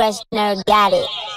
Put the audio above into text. Fresno got it.